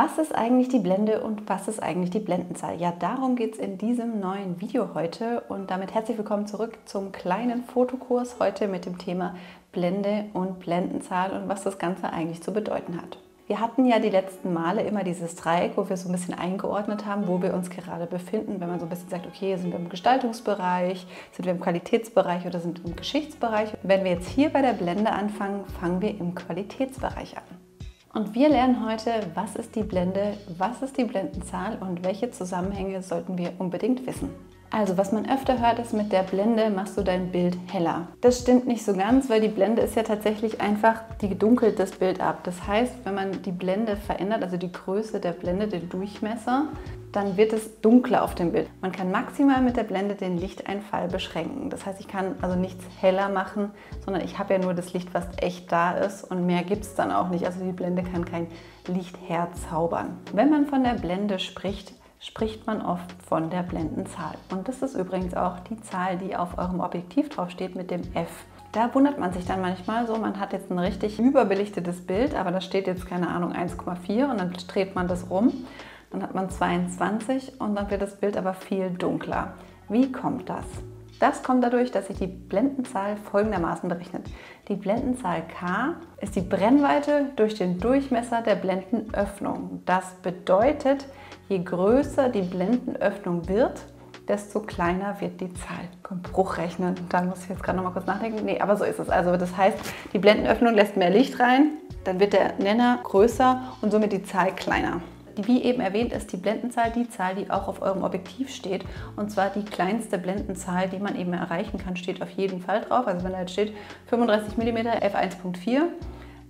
Was ist eigentlich die Blende und was ist eigentlich die Blendenzahl? Ja, darum geht es in diesem neuen Video heute und damit herzlich willkommen zurück zum kleinen Fotokurs heute mit dem Thema Blende und Blendenzahl und was das Ganze eigentlich zu bedeuten hat. Wir hatten ja die letzten Male immer dieses Dreieck, wo wir so ein bisschen eingeordnet haben, wo wir uns gerade befinden, wenn man so ein bisschen sagt, okay, sind wir im Gestaltungsbereich, sind wir im Qualitätsbereich oder sind wir im Geschichtsbereich. Wenn wir jetzt hier bei der Blende anfangen, fangen wir im Qualitätsbereich an. Und wir lernen heute, was ist die Blende, was ist die Blendenzahl und welche Zusammenhänge sollten wir unbedingt wissen. Also was man öfter hört ist, mit der Blende machst du dein Bild heller. Das stimmt nicht so ganz, weil die Blende ist ja tatsächlich einfach, die dunkelt das Bild ab. Das heißt, wenn man die Blende verändert, also die Größe der Blende, den Durchmesser, dann wird es dunkler auf dem Bild. Man kann maximal mit der Blende den Lichteinfall beschränken. Das heißt, ich kann also nichts heller machen, sondern ich habe ja nur das Licht, was echt da ist und mehr gibt es dann auch nicht. Also die Blende kann kein Licht herzaubern. Wenn man von der Blende spricht, spricht man oft von der Blendenzahl. Und das ist übrigens auch die Zahl, die auf eurem Objektiv draufsteht mit dem F. Da wundert man sich dann manchmal so, man hat jetzt ein richtig überbelichtetes Bild, aber da steht jetzt, keine Ahnung, 1,4 und dann dreht man das rum. Dann hat man 22 und dann wird das Bild aber viel dunkler. Wie kommt das? Das kommt dadurch, dass sich die Blendenzahl folgendermaßen berechnet. Die Blendenzahl K ist die Brennweite durch den Durchmesser der Blendenöffnung. Das bedeutet, je größer die Blendenöffnung wird, desto kleiner wird die Zahl. Kommt Bruchrechnen, da muss ich jetzt gerade noch mal kurz nachdenken. Nee, aber so ist es. Also das heißt, die Blendenöffnung lässt mehr Licht rein, dann wird der Nenner größer und somit die Zahl kleiner. Wie eben erwähnt, ist die Blendenzahl die Zahl, die auch auf eurem Objektiv steht. Und zwar die kleinste Blendenzahl, die man eben erreichen kann, steht auf jeden Fall drauf. Also wenn da jetzt steht 35 mm f1.4,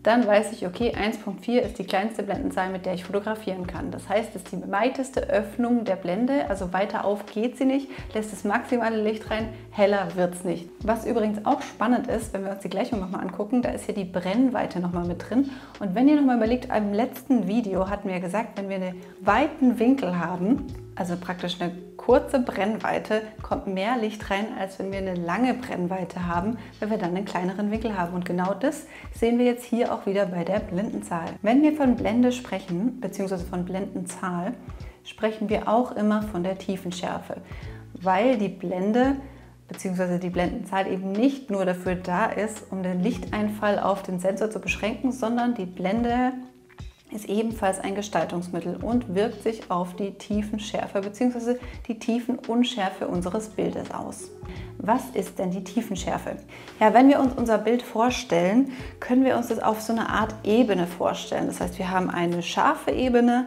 dann weiß ich, okay, 1.4 ist die kleinste Blendenzahl, mit der ich fotografieren kann. Das heißt, es ist die weiteste Öffnung der Blende, also weiter auf geht sie nicht, lässt das maximale Licht rein, heller wird es nicht. Was übrigens auch spannend ist, wenn wir uns die Gleichung nochmal angucken, da ist hier die Brennweite nochmal mit drin. Und wenn ihr nochmal überlegt, im letzten Video hatten wir gesagt, wenn wir einen weiten Winkel haben, also praktisch eine kurze Brennweite, kommt mehr Licht rein, als wenn wir eine lange Brennweite haben, weil wir dann einen kleineren Winkel haben. Und genau das sehen wir jetzt hier auch wieder bei der Blendenzahl. Wenn wir von Blende sprechen, beziehungsweise von Blendenzahl, sprechen wir auch immer von der Tiefenschärfe, weil die Blende beziehungsweise die Blendenzahl eben nicht nur dafür da ist, um den Lichteinfall auf den Sensor zu beschränken, sondern die Blende ist ebenfalls ein Gestaltungsmittel und wirkt sich auf die Tiefenschärfe bzw. die Tiefenunschärfe unseres Bildes aus. Was ist denn die Tiefenschärfe? Ja, wenn wir uns unser Bild vorstellen, können wir uns das auf so eine Art Ebene vorstellen. Das heißt, wir haben eine scharfe Ebene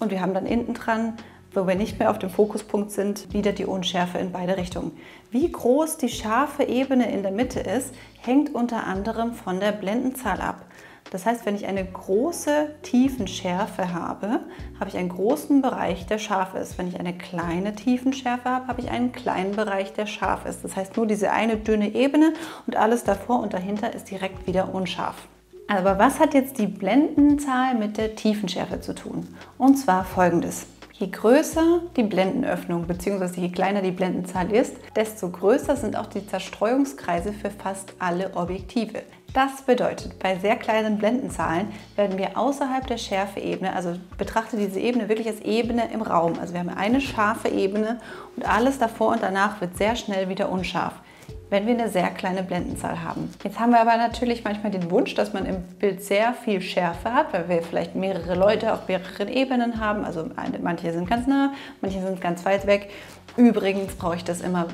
und wir haben dann hinten dran, wo wir nicht mehr auf dem Fokuspunkt sind, wieder die Unschärfe in beide Richtungen. Wie groß die scharfe Ebene in der Mitte ist, hängt unter anderem von der Blendenzahl ab. Das heißt, wenn ich eine große Tiefenschärfe habe, habe ich einen großen Bereich, der scharf ist. Wenn ich eine kleine Tiefenschärfe habe, habe ich einen kleinen Bereich, der scharf ist. Das heißt, nur diese eine dünne Ebene und alles davor und dahinter ist direkt wieder unscharf. Aber was hat jetzt die Blendenzahl mit der Tiefenschärfe zu tun? Und zwar folgendes. Je größer die Blendenöffnung bzw. je kleiner die Blendenzahl ist, desto größer sind auch die Zerstreuungskreise für fast alle Objektive. Das bedeutet, bei sehr kleinen Blendenzahlen werden wir außerhalb der Schärfeebene, also betrachte diese Ebene wirklich als Ebene im Raum. Also wir haben eine scharfe Ebene und alles davor und danach wird sehr schnell wieder unscharf, wenn wir eine sehr kleine Blendenzahl haben. Jetzt haben wir aber natürlich manchmal den Wunsch, dass man im Bild sehr viel Schärfe hat, weil wir vielleicht mehrere Leute auf mehreren Ebenen haben. Also manche sind ganz nah, manche sind ganz weit weg. Übrigens brauche ich das immer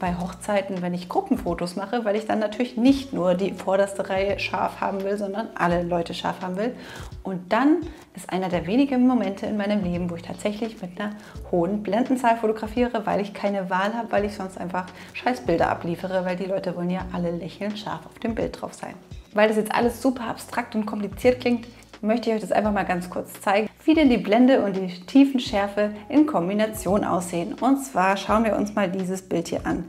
bei Hochzeiten, wenn ich Gruppenfotos mache, weil ich dann natürlich nicht nur die vorderste Reihe scharf haben will, sondern alle Leute scharf haben will. Und dann ist einer der wenigen Momente in meinem Leben, wo ich tatsächlich mit einer hohen Blendenzahl fotografiere, weil ich keine Wahl habe, weil ich sonst einfach Scheißbilder abliefere, weil die Leute wollen ja alle lächelnd scharf auf dem Bild drauf sein. Weil das jetzt alles super abstrakt und kompliziert klingt, möchte ich euch das einfach mal ganz kurz zeigen, wie denn die Blende und die Tiefenschärfe in Kombination aussehen. Und zwar schauen wir uns mal dieses Bild hier an.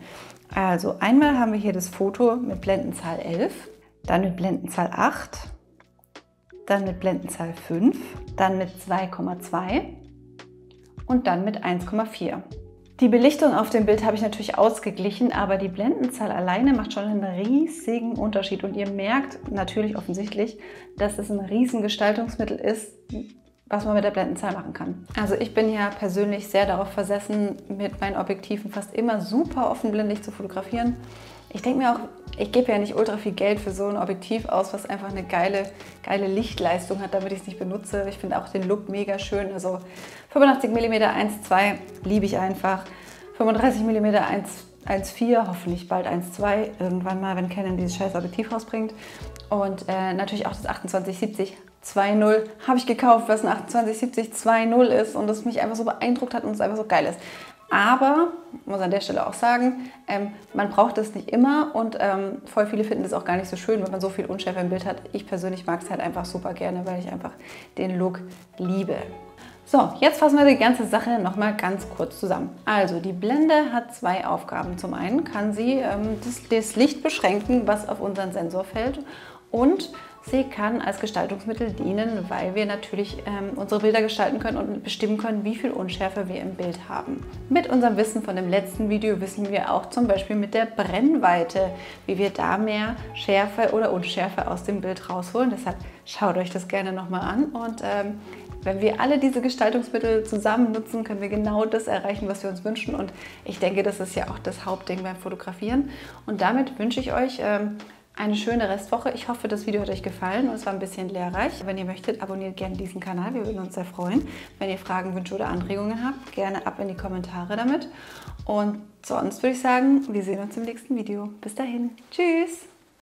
Also einmal haben wir hier das Foto mit Blendenzahl 11, dann mit Blendenzahl 8, dann mit Blendenzahl 5, dann mit 2,2 und dann mit 1,4. Die Belichtung auf dem Bild habe ich natürlich ausgeglichen, aber die Blendenzahl alleine macht schon einen riesigen Unterschied. Und ihr merkt natürlich offensichtlich, dass es ein riesen Gestaltungsmittel ist, was man mit der Blendenzahl machen kann. Also ich bin ja persönlich sehr darauf versessen, mit meinen Objektiven fast immer super offenblendig zu fotografieren. Ich denke mir auch, ich gebe ja nicht ultra viel Geld für so ein Objektiv aus, was einfach eine geile Lichtleistung hat, damit ich es nicht benutze. Ich finde auch den Look mega schön. Also 85 mm 1,2 liebe ich einfach. 35 mm 1,4, hoffentlich bald 1,2, irgendwann mal, wenn Canon dieses scheiß Objektiv rausbringt. Und natürlich auch das 28-70 2.0 habe ich gekauft, was ein 28-70 2.0 ist und das mich einfach so beeindruckt hat und es einfach so geil ist. Aber, muss an der Stelle auch sagen, man braucht es nicht immer und voll viele finden das auch gar nicht so schön, wenn man so viel Unschärfe im Bild hat. Ich persönlich mag es halt einfach super gerne, weil ich einfach den Look liebe. So, jetzt fassen wir die ganze Sache nochmal ganz kurz zusammen. Also, die Blende hat zwei Aufgaben. Zum einen kann sie das Licht beschränken, was auf unseren Sensor fällt, und sie kann als Gestaltungsmittel dienen, weil wir natürlich unsere Bilder gestalten können und bestimmen können, wie viel Unschärfe wir im Bild haben. Mit unserem Wissen von dem letzten Video wissen wir auch zum Beispiel mit der Brennweite, wie wir da mehr Schärfe oder Unschärfe aus dem Bild rausholen. Deshalb schaut euch das gerne nochmal an. Und wenn wir alle diese Gestaltungsmittel zusammen nutzen, können wir genau das erreichen, was wir uns wünschen. Und ich denke, das ist ja auch das Hauptding beim Fotografieren. Und damit wünsche ich euch eine schöne Restwoche. Ich hoffe, das Video hat euch gefallen und es war ein bisschen lehrreich. Wenn ihr möchtet, abonniert gerne diesen Kanal. Wir würden uns sehr freuen. Wenn ihr Fragen, Wünsche oder Anregungen habt, gerne ab in die Kommentare damit. Und sonst würde ich sagen, wir sehen uns im nächsten Video. Bis dahin. Tschüss!